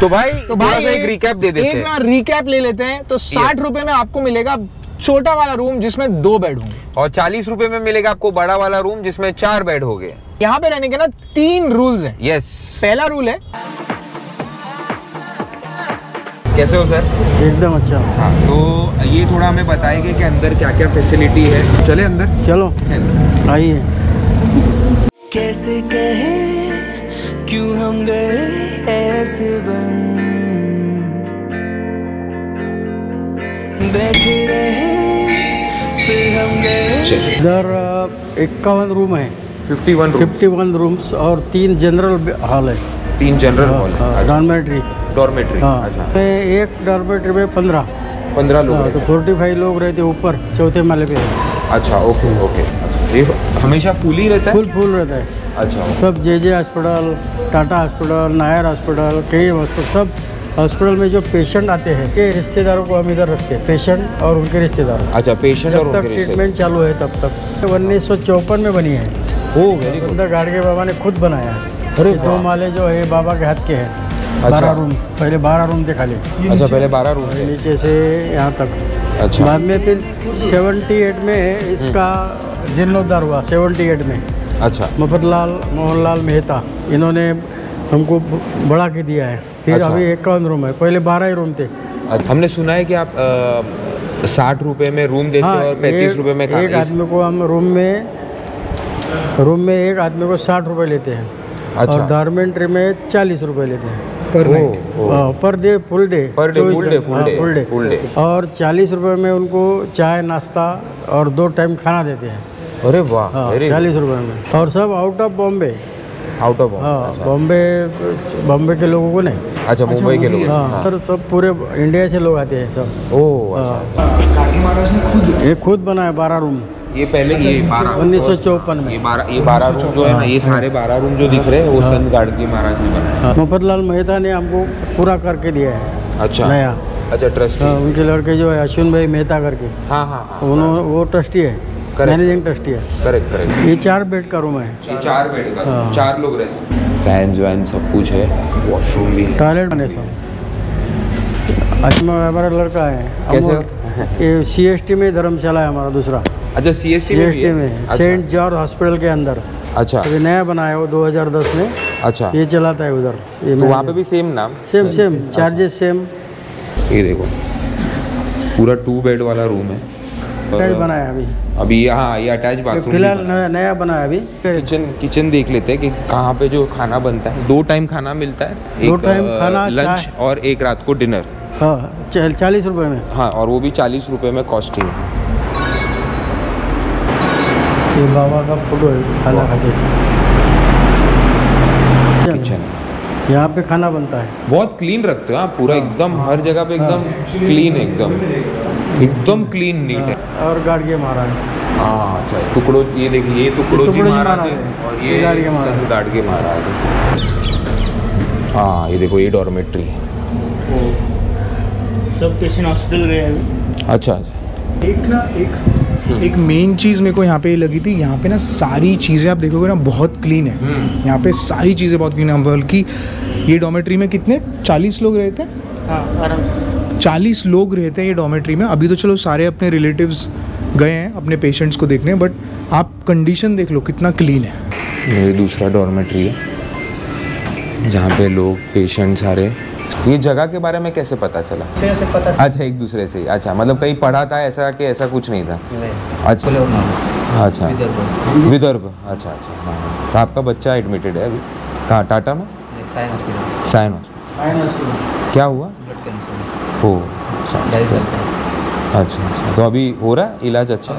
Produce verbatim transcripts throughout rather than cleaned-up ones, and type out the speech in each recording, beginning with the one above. तो भाई तो भाई एक रिकैप दे देते हैं, एक ना रिकैप ले लेते हैं। तो साठ रुपए में आपको मिलेगा छोटा वाला रूम जिसमें दो बेड होंगे, और चालीस रुपए में मिलेगा आपको बड़ा वाला रूम जिसमें चार बेड हो गए। यहाँ पे रहने के ना तीन रूल्स हैं। यस, पहला रूल है। कैसे हो सर? एकदम अच्छा। हाँ, तो ये थोड़ा हमें बताएंगे कि अंदर क्या क्या फैसिलिटी है। चले अंदर? चलो चलो आइए। कैसे कहे क्यों हम गए ऐसे बन, बैठे रहे फिर हम गए। इधर इक्यावन रूम है, इक्यावन रूम्स और तीन जनरल हॉल है। तीन जनरल हॉल, डॉर्मेट्री डॉर्मेट्री अच्छा। एक डॉर्मेट्री में पंद्रह पंद्रह लोग, तो फोर्टी फाइव लोग रहते ऊपर चौथे माले पे। अच्छा, ओके ओके। ये हमेशा फुल ही रहता है? फुल फुल रहता है। अच्छा, सब J J hospital, Tata hospital, Nair hospital, K hospital, सब हॉस्पिटल में जो पेशेंट आते हैं के रिश्तेदारों को हम इधर रखते हैं, पेशेंट और उनके रिश्तेदार। अच्छा, पेशेंट और उनके ट्रीटमेंट चालू है तब तक। उन्नीस सौ चौपन में बनी है, संत गाडगे बाबा ने खुद बनाया है। दो माले जो है बाबा के हाथ के हैं। बारह रूम, पहले बारह रूम थे खाली। अच्छा, पहले बारह रूम नीचे से यहाँ तक। अच्छा, बाद में फिर सेवेंटी एट में इसका जीर्णोद्धार हुआ, सेवेंटी एट में। अच्छा, मोहन लाल मोहन लाल मेहता इन्होंने हमको बढ़ा के दिया है। फिर अच्छा। अभी इक्यावन रूम है, पहले बारह ही रूम थे। हमने सुना है कि आप साठ रुपए में रूम देते हो और पैंतीस रुपए में खाना। एक आदमी को हम रूम में रूम में एक आदमी को साठ रुपए लेते हैं। अच्छा। और डॉर्मेट्री में चालीस रुपए लेते हैं per night, per day, full day per day full day full day full day. और चालीस रुपए में उनको चाय नाश्ता और दो टाइम खाना देते हैं। अरे वाह, चालीस रुपए में। और सब out of Bombay, out of Bombay, Bombay के लोगों को नहीं। अच्छा, मुंबई के लोग। हाँ सर, सब पूरे इंडिया से लोग आते हैं सब। ओह अच्छा, गाडगे महाराज ने खुद ये खुद बनाया बारह रूम। ये पहले ये बारह उन्नीस सौ चौपन में ये बारह ये बारह रूम जो है ना, ये सारे बारह रूम जो दिख रहे हैं वो संत गाडगे महाराज ने बनाया। मोहन लाल मेहता ने हमको पूरा करके दिया है। अच्छा, नया। अच्छा, ट्रस्टी उनके लड़के जो है अश्विन भाई मेहता करके। हाँ हाँ, उन्होंने वो ट्रस्टी है, मैनेजिंग ट्रस्टी है। Correct correct. ये चार बेड का रूम है, ये चार बेड का, चार लोग रह सकते हैं। फैंस वैन सब कुछ है, वॉशरूम भी है, टॉयलेट बने सब। अच्छा, हमारा लड़का है कैसे? ये सीएसटी में धर्मशाला है हमारा दूसरा। अच्छा, सीएसटी में सीएसटी में सेंट जॉर्ज हॉस्पिटल के अंदर। अच्छा, ये नया बनाया वो दो हज़ार दस में। अच्छा, ये चलाता है उधर। तो वहाँ पे भी सेम नाम, सेम सेम चार्जेस सेम। ये देखो पूरा टू बेड वाला रूम है, अटैच बनाया अभी अभी। हाँ, ये अटैच बाथरूम फिलहाल नया, नया बनाया अभी। किचन किचन देख लेते हैं कि कहाँ पे जो खाना बनता है। दो टाइम खाना मिलता है, दो टाइम खाना, लंच और एक रात को डिनर। हाँ, चालीस रुपए में। हाँ, और वो भी चालीस रुपए में कॉस्टिंग। ये बाबा का फोटो है खाना खाते। किचन यहाँ पे खाना बनता है, बहुत क्लीन रखते हो आप पूरा। हाँ, एकदम हर जगह पे एकदम। हाँ, क्लीन, एकदम एकदम क्लीन नीट है। और गाडगे महाराज। हाँ अच्छा, टुकड़ो ये देखिए, ये टुकड़ो जी महाराज है और ये संत गाडगे महाराज है। हाँ, ये देखो, ये डॉर्मेट्री। सब पेशेंट हॉस्पिटल गए हैं। अच्छा, एक ना एक एक मेन चीज़ मेरे को यहाँ पे लगी थी, यहाँ पे ना सारी चीज़ें आप देखोगे ना बहुत क्लीन है। यहाँ पे सारी चीज़ें बहुत क्लीन है। बल्कि ये डॉर्मेट्री में कितने चालीस लोग रहते हैं। हाँ, चालीस लोग रहते हैं ये डॉर्मेट्री में। अभी तो चलो सारे अपने रिलेटिव्स गए हैं अपने पेशेंट्स को देखने, बट आप कंडीशन देख लो कितना क्लीन है। ये दूसरा डॉर्मेट्री है जहाँ पे लोग पेशेंट सारे। ये जगह के बारे में कैसे पता चला? से पता चला। अच्छा, एक दूसरे से। अच्छा, मतलब कहीं पढ़ा था ऐसा कि ऐसा कुछ नहीं था? नहीं। अच्छा अच्छा, विदर्भ विदर्भ। अच्छा अच्छा, हाँ। तो आपका बच्चा एडमिटेड है अभी कहाँ? टाटा में साइन हॉस्पिटल। क्या हुआ? Blood cancer. ओ अच्छा अच्छा, तो अभी हो रहा है इलाज? अच्छा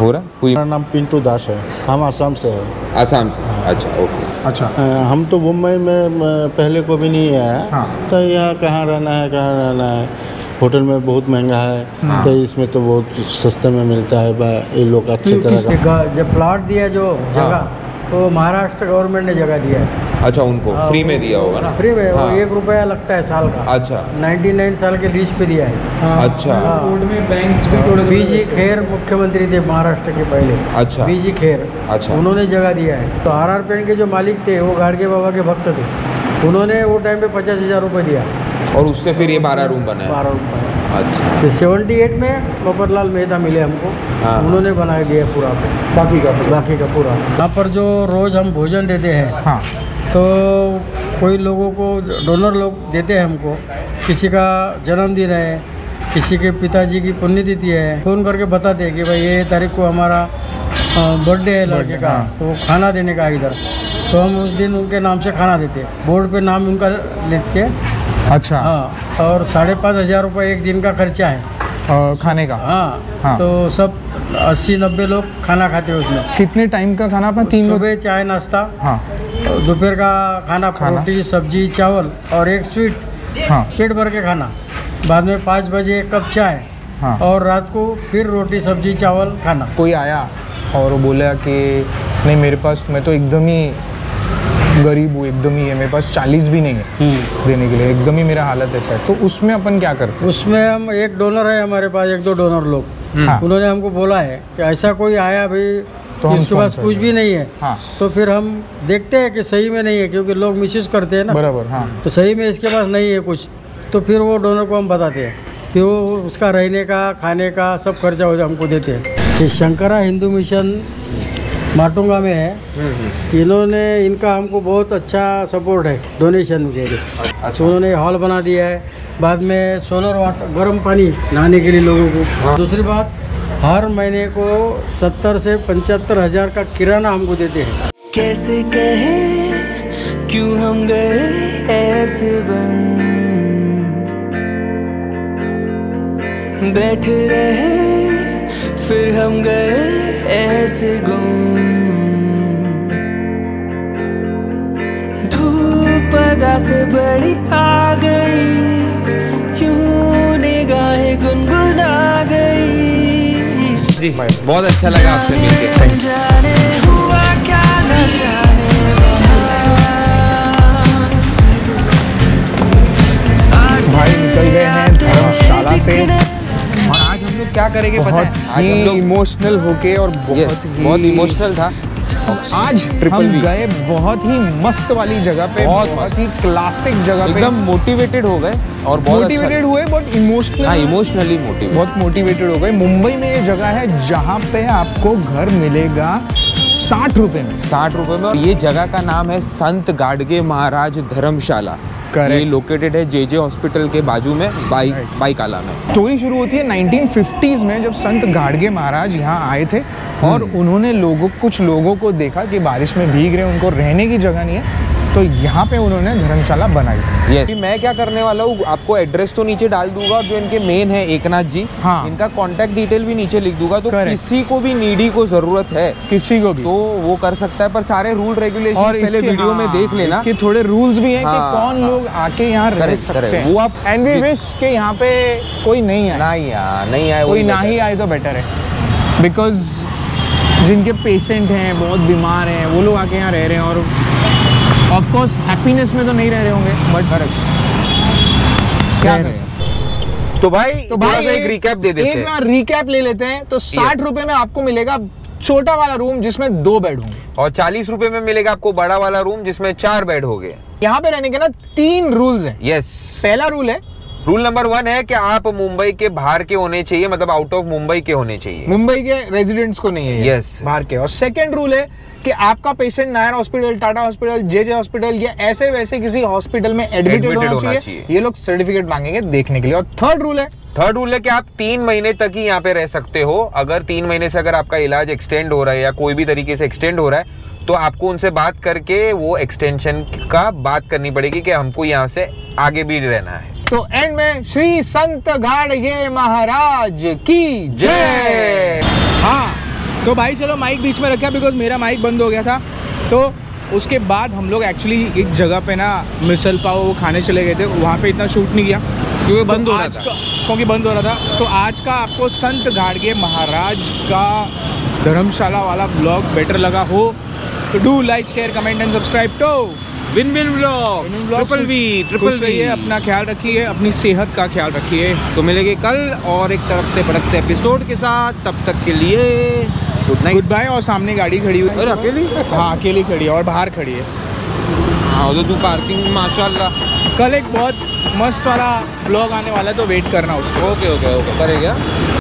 हो रहा है। मेरा नाम पिंटू दास है, हम आसाम से हैं। आसाम से? अच्छा ओके। अच्छा, हम तो मुंबई में पहले को भी नहीं आया। हाँ। तो यहाँ कहाँ रहना है, कहाँ रहना है, होटल में बहुत महंगा है। हाँ। तो इसमें तो बहुत सस्ते में मिलता है, ये लोग अच्छे तरह का। जब प्लाट दिया जो जगह, हाँ। तो महाराष्ट्र गवर्नमेंट ने जगह दिया है। अच्छा, उनको फ्री में दिया होगा ना? फ्री में। हाँ। वो एक रुपया लगता है साल का। अच्छा, निन्यानवे साल के लीज पे दिया है। हाँ। अच्छा, कोर्ट में बैंक भी। बीजी खेर मुख्यमंत्री थे महाराष्ट्र के पहले। अच्छा, बीजी खेर। अच्छा, उन्होंने जगह दिया है। तो आर आर पेन के जो मालिक थे वो गाडगे बाबा के भक्त थे। उन्होंने वो टाइम पे पचास हज़ार रुपये दिया और उससे फिर ये बारह रूम बना बारह रूम बना। अच्छा, सेवेंटी एट में मोहन लाल मेहता मिले हमको, हाँ। उन्होंने बना दिया पूरा पे बाकी का बाकी का पूरा। यहाँ पर जो रोज़ हम भोजन देते हैं, हाँ, तो कोई लोगों को डोनर लोग देते हैं हमको, किसी का जन्मदिन है, किसी के पिताजी की पुण्यतिथि है, फ़ोन करके बताते हैं कि भाई ये तारीख को हमारा बर्थडे है लड़के का, तो वो खाना देने का इधर, तो हम उस दिन उनके नाम से खाना देते हैं, बोर्ड पे नाम उनका लिखते हैं। अच्छा, हाँ, और साढ़े पाँच हज़ार रुपये एक दिन का खर्चा है और खाने का, हाँ, हाँ, तो सब अस्सी नब्बे लोग खाना खाते हैं उसमें। कितने टाइम का खाना? अपना तीन सुबह चाय नाश्ता, हाँ, दोपहर का खाना रोटी सब्जी चावल और एक स्वीट, हाँ, पेट भर के खाना, बाद में पाँच बजे एक कप चाय, हाँ, और रात को फिर रोटी सब्जी चावल खाना। कोई आया और वो बोला कि नहीं मेरे पास, मैं तो एकदम ही गरीब हूँ, एकदम ही है, मेरे पास चालीस भी नहीं है देने के लिए, एकदम ही मेरा हालत ऐसा है, तो उसमें अपन क्या करते हैं? उसमें हम एक डोनर है हमारे पास, एक दो डोनर लोग, हाँ, उन्होंने हमको बोला है कि ऐसा कोई आया भाई तो इसके पास कुछ भी नहीं है, हाँ, तो फिर हम देखते हैं कि सही में नहीं है, क्योंकि लोग मिसयूज करते हैं ना, बराबर, हाँ, तो सही में इसके पास नहीं है कुछ, तो फिर वो डोनर को हम बताते हैं कि वो उसका रहने का खाने का सब खर्चा हो जाए हमको देते हैं। ये शंकरा हिंदू मिशन माटुंगा में है, इन्होंने इनका हमको बहुत अच्छा सपोर्ट है डोनेशन के लिए। अच्छा, उन्होंने हॉल बना दिया है, बाद में सोलर वाटर गर्म पानी नहाने के लिए लोगों को, हाँ। दूसरी बात, हर महीने को सत्तर से पचहत्तर हज़ार का किराना हमको देते हैं। कैसे कहे क्यों हम गए ऐसे बन बैठ रहे, फिर हम गए ऐसे गुम, धूप अदा से बड़ी आ गई, यूं निगाहें गुनगुना गई। जी भाई, बहुत अच्छा लगा आपसे मिलके, थैंक यू। भाई निकल गए हैं धर्मशाला से, क्या करेंगे पता है, आज हम लोग इमोशनल होके, और बहुत ही बहुत इमोशनल था आज। हम गए बहुत ही मस्त वाली जगह पे, बहुत, बहुत ही क्लासिक जगह पे, एकदम मोटिवेटेड हो गए और बहुत मोटिवेटेड हुए, बट इमोशनल, हाँ, इमोशनली मोटिवेटेड, बहुत मोटिवेटेड हो गए। मुंबई में ये जगह है जहाँ पे आपको घर मिलेगा साठ रुपए में, साठ रुपए में, और ये जगह का नाम है संत गाडगे महाराज धर्मशाला। ये लोकेटेड है जे जे हॉस्पिटल के बाजू में, बाई बाईकाला में। स्टोरी शुरू होती है नाइनटीन फिफ्टीज़ में, जब संत गाडगे महाराज यहाँ आए थे और उन्होंने लोगों कुछ लोगों को देखा कि बारिश में भीग रहे, उनको रहने की जगह नहीं है, तो यहाँ पे उन्होंने धर्मशाला बनाई। यस, मैं क्या करने वाला हूँ, आपको एड्रेस तो नीचे डाल दूंगा, जो इनके मेन है एकनाथ जी, हाँ, इनका कॉन्टैक्ट डिटेल भी नीचे लिख दूंगा, तो किसी को भी नीडी को जरूरत है, किसी को भी, तो वो कर सकता है, पर सारे रूल रेगुलेशन पहले वीडियो, हाँ, में देख लेना। इसके थोड़े रूल्स भी है कि कौन लोग आके यहाँ रह सकते हैं, वो आप। एंड वी विश के यहाँ पे कोई नहीं आए, नहीं आए, नहीं आए, कोई ना ही आए तो बेटर है, बिकॉज जिनके पेशेंट हैं, बहुत बीमार हैं, वो लोग आके यहाँ रह रहे हैं, और ऑफ कोर्स हैप्पीनेस में तो नहीं रह रहे होंगे, बट फर्क क्या रहे हैं। तो भाई तो भाई एक रिकैप दे देते हैं, एक ना रिकैप ले लेते हैं। तो साठ रुपए में आपको मिलेगा छोटा वाला रूम जिसमें दो बेड होंगे, और चालीस रुपए में मिलेगा आपको बड़ा वाला रूम जिसमें चार बेड होंगे। यहाँ पे रहने के ना तीन रूल्स हैं। यस, पहला रूल है, रूल नंबर वन है कि आप मुंबई के बाहर के होने चाहिए, मतलब आउट ऑफ मुंबई के होने चाहिए, मुंबई के रेजिडेंट्स को नहीं है। यस, बाहर के। और सेकंड रूल है कि आपका patient Nair hospital, Tata hospital, J J hospital या ऐसे वैसे किसी हॉस्पिटल में एडमिटेड होना, होना चाहिए, ये लोग सर्टिफिकेट मांगेंगे देखने के लिए। और थर्ड रूल है थर्ड रूल है कि आप तीन महीने तक ही यहाँ पे रह सकते हो। अगर तीन महीने से अगर आपका इलाज एक्सटेंड हो रहा है या कोई भी तरीके से एक्सटेंड हो रहा है, तो आपको उनसे बात करके वो एक्सटेंशन का बात करनी पड़ेगी कि हमको यहाँ से आगे भी रहना है। तो एंड में श्री संत गाडगे महाराज की जय। हाँ, तो भाई चलो माइक बीच में रखा बिकॉज मेरा माइक बंद हो गया था। तो उसके बाद हम लोग एक्चुअली एक जगह पे ना मिसल पाओ खाने चले गए थे, वहाँ पे इतना शूट नहीं किया क्योंकि बंद हो रहा था, क्योंकि बंद हो रहा था। तो आज का आपको संत गाडगे महाराज का धर्मशाला वाला ब्लॉग बेटर लगा हो तो do like share comment and subscribe to win win vlogs. Triple V triple V अपना ख्याल रखिए, अपनी सेहत का ख्याल रखिए। तो मिलेंगे कल और एक तड़कते भड़कते एपिसोड के साथ, तब तक के लिए गुड नाइट, गुड बाय। और सामने गाड़ी खड़ी हुई, अकेली, हाँ, अकेली खड़ी है और बाहर खड़ी है। हाँ तो तू पार्किंग माशाल्लाह। कल एक बहुत मस्त वाला ब्लॉग आने वाला है तो वेट करना उसको। ओके ओके ओके करेगा।